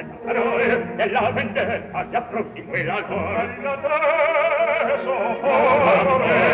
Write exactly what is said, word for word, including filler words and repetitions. cantatore della vendetta, si approssima il lavoro.